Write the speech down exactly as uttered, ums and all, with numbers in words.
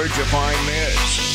Where'd you find this?